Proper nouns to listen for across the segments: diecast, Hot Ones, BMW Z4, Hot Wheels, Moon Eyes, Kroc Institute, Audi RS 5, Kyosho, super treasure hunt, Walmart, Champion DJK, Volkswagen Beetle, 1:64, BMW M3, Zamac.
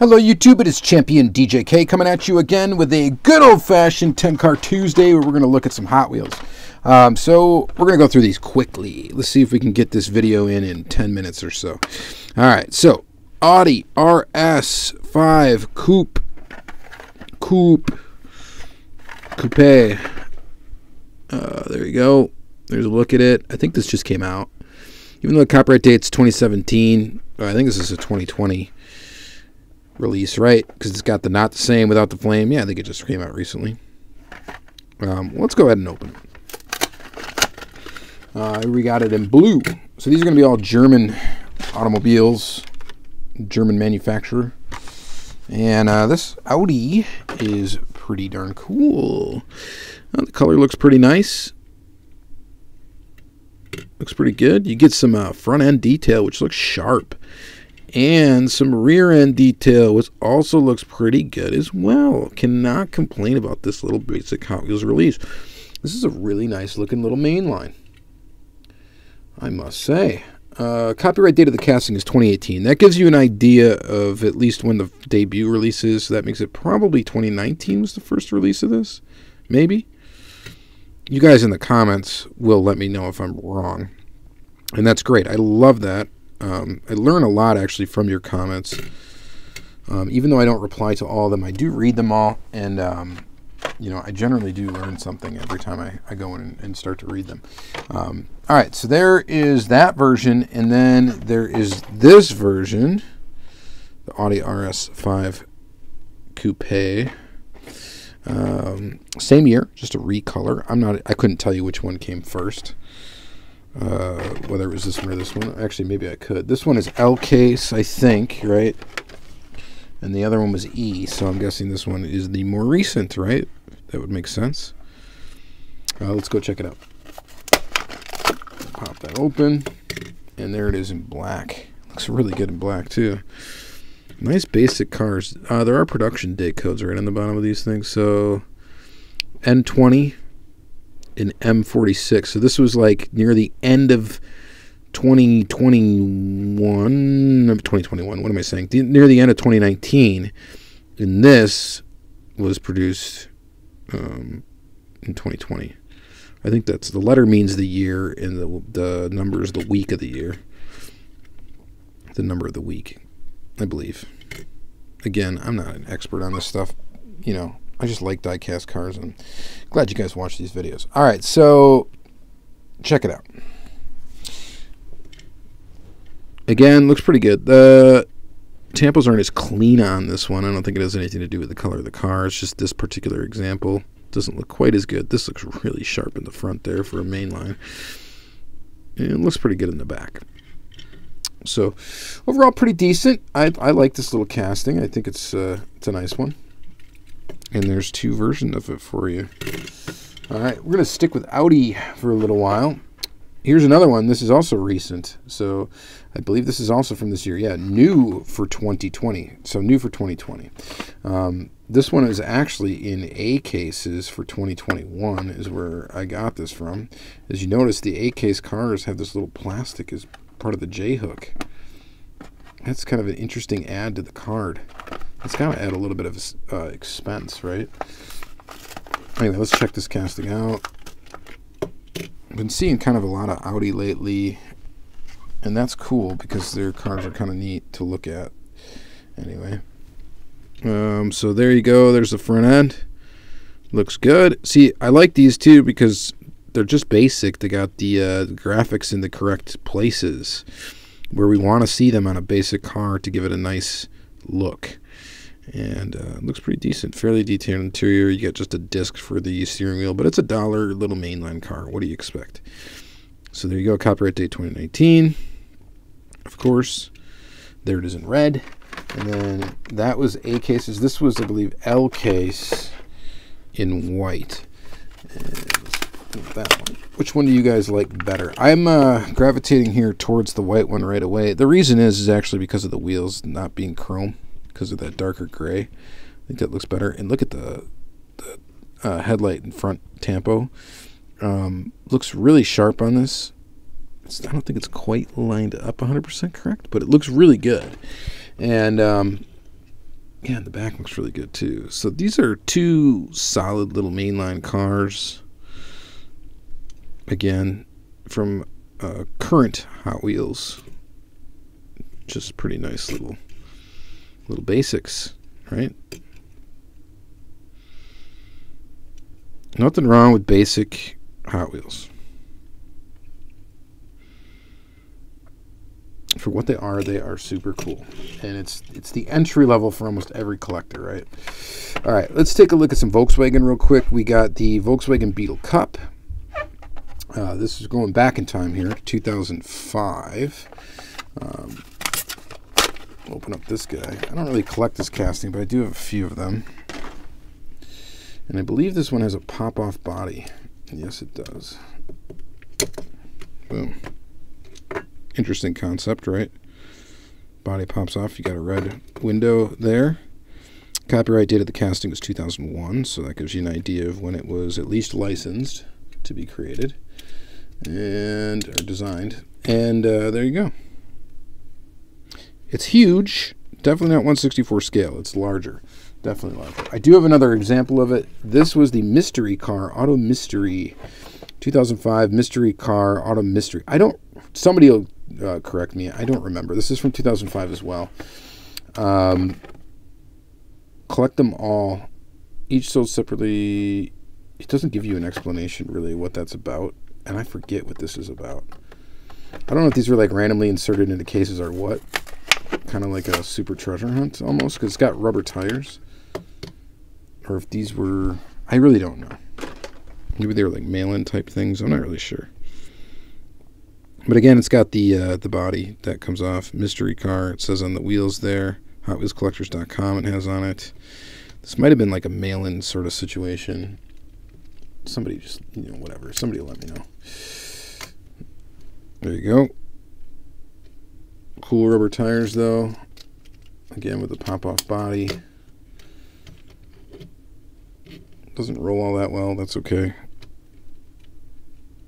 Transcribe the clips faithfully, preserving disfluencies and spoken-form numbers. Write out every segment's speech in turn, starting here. Hello YouTube, it is Champion D J K coming at you again with a good old-fashioned ten car Tuesday where we're going to look at some Hot Wheels. Um, so we're going to go through these quickly. Let's see if we can get this video in in ten minutes or so. Alright, so Audi R S five Coupe, Coupe, Coupe. Uh, there you go. There's a look at it. I think this just came out. Even though the copyright date's twenty seventeen, I think this is a twenty twenty. Release, right? Because it's got the not the same without the flame. Yeah, I think it just came out recently. Um, let's go ahead and open it. Uh, we got it in blue. So these are going to be all German automobiles, German manufacturer. And uh, this Audi is pretty darn cool. Uh, the color looks pretty nice. Looks pretty good. You get some uh, front end detail, which looks sharp. And some rear end detail, which also looks pretty good as well. Cannot complain about this little basic Hot Wheels release. This is a really nice looking little mainline, I must say. Uh, copyright date of the casting is twenty eighteen. That gives you an idea of at least when the debut release is. So that makes it probably twenty nineteen was the first release of this. Maybe. You guys in the comments will let me know if I'm wrong. And that's great. I love that. Um, I learn a lot actually from your comments. Um, even though I don't reply to all of them, I do read them all, and um, you know, I generally do learn something every time I, I go in and, and start to read them. Um, all right, so there is that version, and then there is this version, the Audi R S five Coupe. Um, same year, just a recolor. I'm not. I couldn't tell you which one came first. Uh, whether it was this one or this one. Actually, maybe I could. This one is L case, I think, right? And the other one was E, so I'm guessing this one is the more recent, right? That would make sense. Uh, let's go check it out. Pop that open, and there it is in black. Looks really good in black, too. Nice basic cars. Uh, there are production date codes right on the bottom of these things, so N twenty. In M forty-six, so this was like near the end of twenty twenty-one, twenty twenty-one, what am I saying? The, near the end of twenty nineteen, and this was produced um, in twenty twenty. I think that's, the letter means the year, and the, the number is the week of the year. The number of the week, I believe. Again, I'm not an expert on this stuff, you know. I just like die-cast cars, and glad you guys watch these videos. All right, so check it out. Again, looks pretty good. The tampons aren't as clean on this one. I don't think it has anything to do with the color of the car. It's just this particular example doesn't look quite as good. This looks really sharp in the front there for a mainline. And it looks pretty good in the back. So overall, pretty decent. I, I like this little casting. I think it's uh, it's a nice one. And there's two versions of it for you. All right, we're going to stick with Audi for a little while. Here's another one. This is also recent. So I believe this is also from this year. Yeah, new for twenty twenty. So new for twenty twenty. Um, this one is actually in A cases for twenty twenty-one is where I got this from. As you notice, the A case cars have this little plastic as part of the J hook. That's kind of an interesting add to the card. It's got to add a little bit of uh, expense, right? Anyway, let's check this casting out. I've been seeing kind of a lot of Audi lately, and that's cool because their cars are kind of neat to look at. Anyway, um, so there you go. There's the front end. Looks good. See, I like these too because they're just basic. They got the uh, graphics in the correct places where we want to see them on a basic car to give it a nice look. And uh, looks pretty decent. Fairly detailed interior. You got just a disc for the steering wheel, but it's a dollar little mainline car. What do you expect? So there you go. Copyright date twenty nineteen. Of course, there it is in red. And then that was A cases. This was, I believe, L case in white. And that one. Which one do you guys like better? I'm uh, gravitating here towards the white one right away. The reason is is actually because of the wheels not being chrome. Because of that darker gray, I think that looks better. And look at the, the uh, headlight and front tampo. Um, looks really sharp on this. It's, I don't think it's quite lined up one hundred percent correct, but it looks really good. And um, Yeah, and the back looks really good too. So these are two solid little mainline cars. Again, from uh, current Hot Wheels. Just pretty nice little little basics, right? Nothing wrong with basic Hot Wheels. For what they are, they are super cool, and it's it's the entry level for almost every collector, right? All right, let's take a look at some Volkswagen real quick. We got the Volkswagen Beetle Cup. Uh, this is going back in time here, two thousand five. Um, open up this guy. I don't really collect this casting, but I do have a few of them, and I believe this one has a pop-off body. Yes, it does. Boom. Interesting concept, right? Body pops off. You got a red window there. Copyright date of the casting was two thousand one, so that gives you an idea of when it was at least licensed to be created and or designed. And uh, there you go. It's huge. Definitely not one sixty-fourth scale. It's larger. Definitely larger. I do have another example of it. This was the mystery car, auto mystery, two thousand five mystery car, auto mystery. I don't. Somebody will Uh, correct me, I don't remember. This is from two thousand five as well. Um, collect them all, each sold separately. It doesn't give you an explanation really what that's about, and I forget what this is about. I don't know if these were like randomly inserted into cases or what. Kind of like a super treasure hunt almost, because it's got rubber tires. Or if these were, I really don't know. Maybe they were like mail-in type things. I'm not really sure. But again, it's got the uh, the body that comes off. Mystery car, it says on the wheels there. Hot Wheels Collectors dot com it has on it. This might have been like a mail-in sort of situation. Somebody just, you know, whatever. Somebody let me know. There you go. Cool rubber tires, though. Again, with the pop-off body. Doesn't roll all that well. That's okay.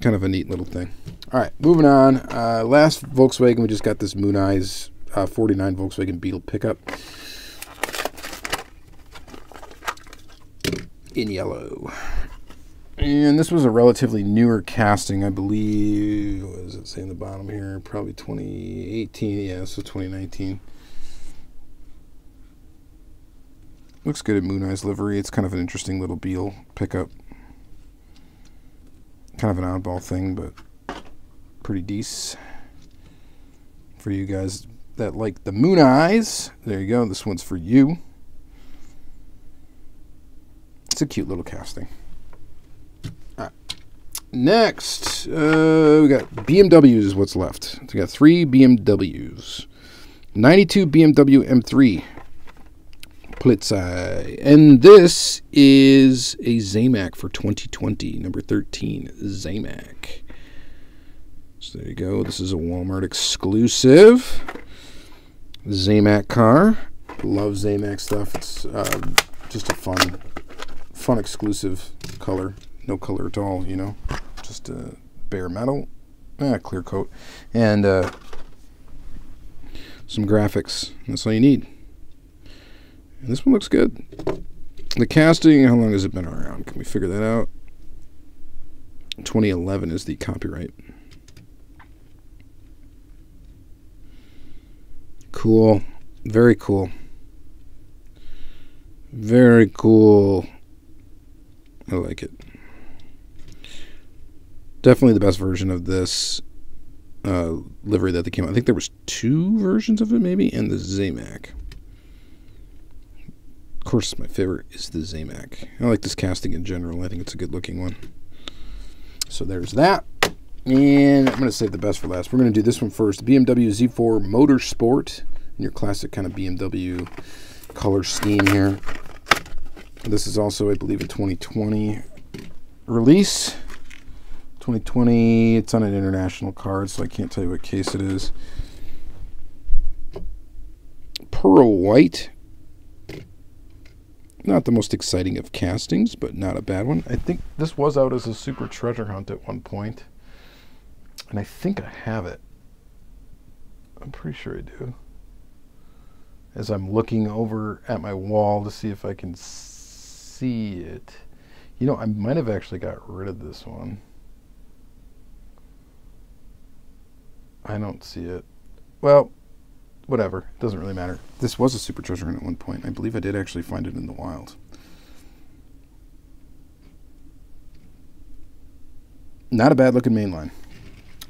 Kind of a neat little thing. All right, moving on. Uh, last Volkswagen, we just got this Moon Eyes uh, forty-nine Volkswagen Beetle pickup in yellow. And this was a relatively newer casting, I believe. What does it say in the bottom here? Probably twenty eighteen. Yeah, so twenty nineteen. Looks good at Moon Eyes livery. It's kind of an interesting little Beetle pickup. Kind of an oddball thing, but pretty decent for you guys that like the Moon Eyes. There you go. This one's for you. It's a cute little casting. All right. Next, uh, we got B M Ws is what's left. So we got three B M Ws. ninety-two B M W M three. Polizei. And this is a Zamac for twenty twenty, number thirteen Zamac. So there you go. This is a Walmart exclusive Zamac car. Love Zamac stuff. It's uh, just a fun, fun exclusive color. No color at all, you know. Just a uh, bare metal, ah, clear coat, and uh, some graphics. That's all you need. And this one looks good. The casting, how long has it been around? Can we figure that out? twenty eleven is the copyright. Cool. Very cool. Very cool. I like it. Definitely the best version of this uh, livery that they came out. I think there was two versions of it maybe, and the Zamac. Of course, my favorite is the Zamac. I like this casting in general. I think it's a good looking one. So there's that. And I'm going to save the best for last. We're going to do this one first. B M W Z four Motorsport. Your classic kind of B M W color scheme here. This is also, I believe, a twenty twenty release. twenty twenty. It's on an international card, so I can't tell you what case it is. Pearl white. Not the most exciting of castings, but not a bad one. I think this was out as a super treasure hunt at one point, and I think I have it. I'm pretty sure I do. as I'm looking over at my wall to see if I can see it. You know, I might have actually got rid of this one. I don't see it. Well, whatever, it doesn't really matter. This was a supercharger at one point. I believe I did actually find it in the wild. Not a bad looking mainline.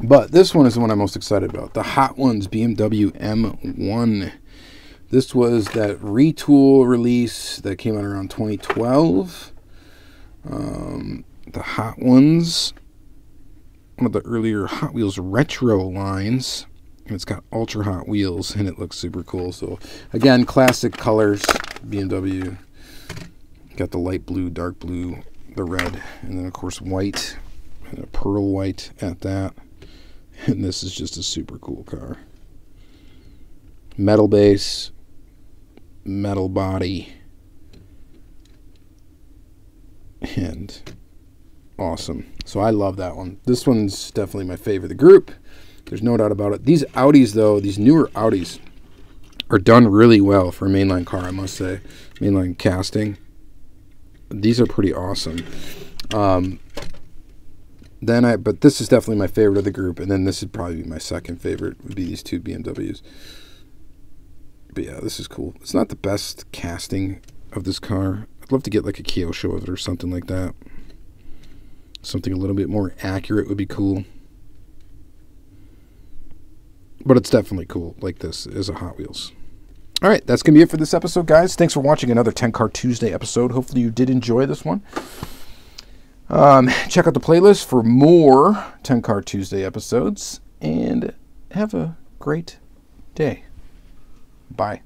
But this one is the one I'm most excited about. The Hot Ones B M W M one. This was that retool release that came out around twenty twelve. Um, the Hot Ones, one of the earlier Hot Wheels retro lines. And it's got ultra Hot Wheels and it looks super cool. So again, classic colors, B M W. Got the light blue, dark blue, the red, and then of course white, and a pearl white at that. And this is just a super cool car. Metal base, metal body, and awesome. So I love that one. This one's definitely my favorite of the group. There's no doubt about it. These Audis though, these newer Audis are done really well for a mainline car, I must say. Mainline casting. These are pretty awesome. Um, Then I, but this is definitely my favorite of the group, and then this would probably be my second favorite, would be these two B M Ws. But yeah, this is cool. It's not the best casting of this car. I'd love to get like a Kyosho of it or something like that. Something a little bit more accurate would be cool. But it's definitely cool, like this is a Hot Wheels. All right, that's going to be it for this episode, guys. Thanks for watching another ten Car Tuesday episode. Hopefully you did enjoy this one. Um, check out the playlist for more ten Car Tuesday episodes, and have a great day. Bye.